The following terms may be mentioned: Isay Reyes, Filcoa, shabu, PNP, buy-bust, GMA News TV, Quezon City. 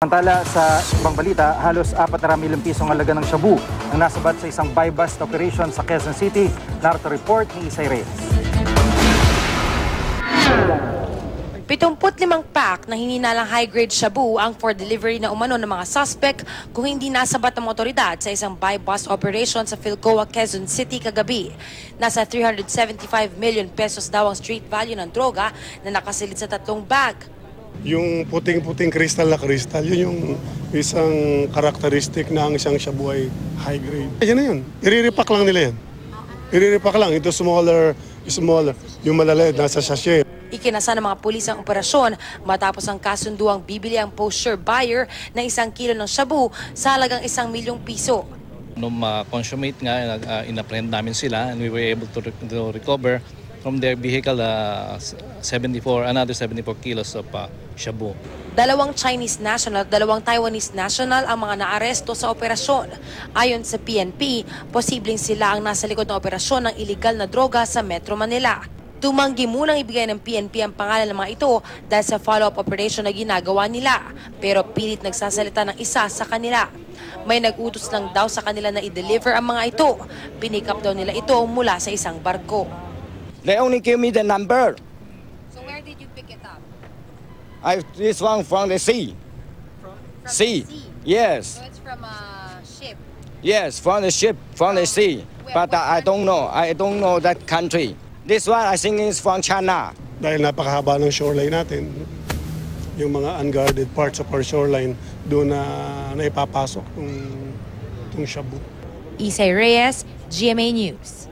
Samantala sa ibang balita, halos 400,000 pisong halaga ng shabu ang nasabat sa isang buy-bust operation sa Quezon City. Narito report ni Isay Reyes. 75 pack na hininalang high-grade shabu ang for delivery na umano ng mga suspect kung hindi nasabat ng otoridad sa isang buy-bust operation sa Filcoa, Quezon City kagabi. Nasa 375 million pesos daw ang street value ng droga na nakasilid sa 3 bag. Yung puting-puting kristal na kristal, yun yung isang karakteristik na ang isang shabu ay high grade. Yan na yun. Iriripak lang nila yan. Iriripak lang. Ito smaller. Yung malalaid, nasa sachet. Ikinasa ng mga pulis ang operasyon matapos ang kasunduang bibili ang posture buyer na 1 kilo ng shabu sa halagang 1,000,000 piso. Nung consummate nga, in-apprehend namin sila and we were able to recover from their vehicle, another 74 kilos of shabu. 2 Chinese national at 2 Taiwanese national ang mga naaresto sa operasyon. Ayon sa PNP, posibleng sila ang nasa likod ng operasyon ng iligal na droga sa Metro Manila. Tumanggi munang ibigay ng PNP ang pangalan ng mga ito dahil sa follow-up operation na ginagawa nila, pero pilit nagsasalita ng isa sa kanila. May nag-utos lang daw sa kanila na i-deliver ang mga ito. Pinick up daw nila ito mula sa isang barko. They only give me the number. So where did you pick it up? This one from the sea. From sea. The sea? Yes. So it's from a ship? Yes, from the ship, from the sea. But I don't know. I don't know that country. This one I think is from China. Dahil napakahaba ng shoreline natin, yung mga unguarded parts of our shoreline, doon na ipapasok itong shabu. Isay Reyes, GMA News.